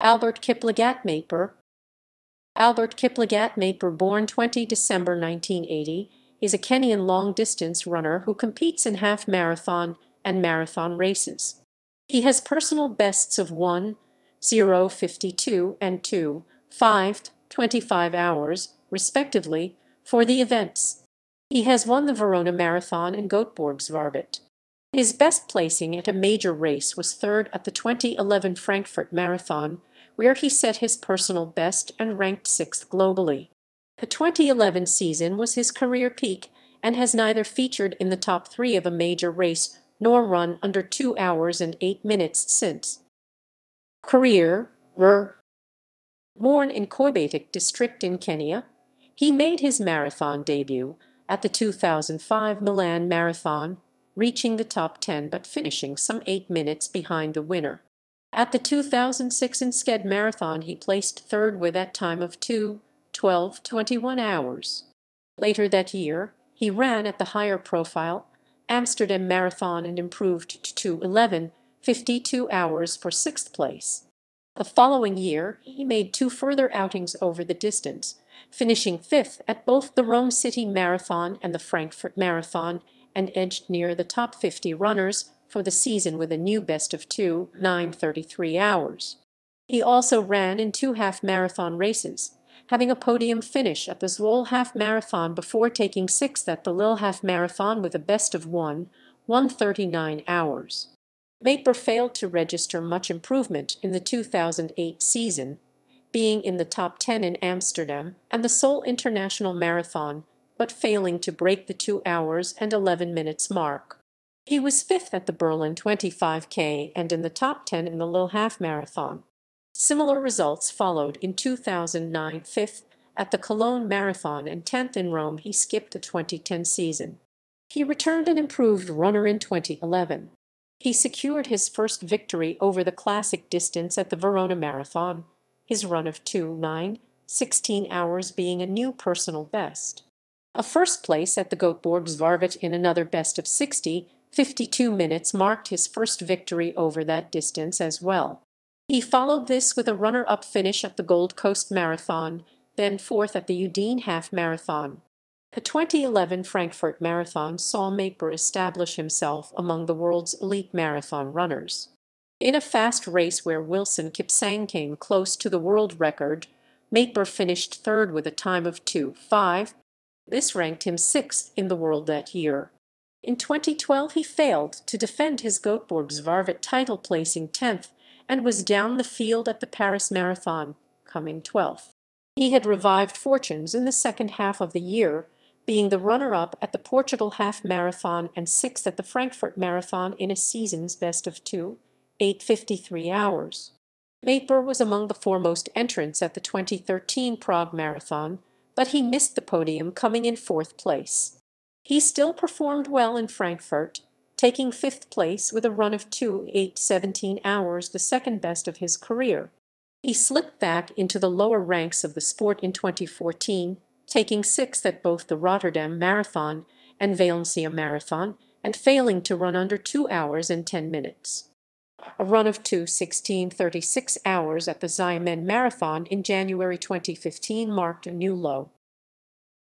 Albert Kiplagat Matebor. Albert Kiplagat Matebor, born 20 December 1980, is a Kenyan long-distance runner who competes in half-marathon and marathon races. He has personal bests of 1:0:52 and 2:5:25 hours, respectively, for the events. He has won the Verona Marathon and Göteborgsvarvet. His best placing at a major race was third at the 2011 Frankfurt Marathon, where he set his personal best and ranked sixth globally. The 2011 season was his career peak and has neither featured in the top three of a major race nor run under 2 hours and 8 minutes since. Career. Born in Kibwezi district in Kenya, he made his marathon debut at the 2005 Milan Marathon, reaching the top 10 but finishing some 8 minutes behind the winner. At the 2006 Enschede Marathon, he placed third with that time of 2:12:21 hours. Later that year, he ran at the higher-profile Amsterdam Marathon and improved to 2:11:52 hours for sixth place. The following year, he made two further outings over the distance, finishing fifth at both the Rome City Marathon and the Frankfurt Marathon, and edged near the top 50 runners for the season with a new best of 2:9:33 hours. He also ran in two half-marathon races, having a podium finish at the Zwoll half-marathon before taking sixth at the Lille half-marathon with a best of 1:1:39 hours. Matebor failed to register much improvement in the 2008 season, being in the top 10 in Amsterdam and the Seoul International Marathon, but failing to break the 2 hours and 11 minutes mark. He was fifth at the Berlin 25K and in the top 10 in the Lille half marathon. Similar results followed in 2009, fifth at the Cologne Marathon and 10th in Rome. He skipped the 2010 season. He returned an improved runner in 2011. He secured his first victory over the classic distance at the Verona Marathon, his run of 2:9:16 hours being a new personal best. A first place at the Göteborgsvarvet in another best of 60:52 minutes marked his first victory over that distance as well. He followed this with a runner-up finish at the Gold Coast Marathon, then fourth at the Udine Half Marathon. The 2011 Frankfurt Marathon saw Matebor establish himself among the world's elite marathon runners. In a fast race where Wilson Kipsang came close to the world record, Matebor finished third with a time of 2:5. This ranked him sixth in the world that year. In 2012, he failed to defend his Göteborgsvarvet title, placing 10th, and was down the field at the Paris Marathon, coming 12th. He had revived fortunes in the second half of the year, being the runner-up at the Portugal half marathon and sixth at the Frankfurt Marathon in a season's best of 2:8:53 hours. Matebor was among the foremost entrants at the 2013 Prague Marathon, but he missed the podium, coming in fourth place. He still performed well in Frankfurt, taking fifth place with a run of 2:8:17 hours, the second best of his career. He slipped back into the lower ranks of the sport in 2014, taking sixth at both the Rotterdam Marathon and Valencia Marathon, and failing to run under 2 hours and 10 minutes. A run of 2:16:36 hours at the Xiamen Marathon in January 2015 marked a new low.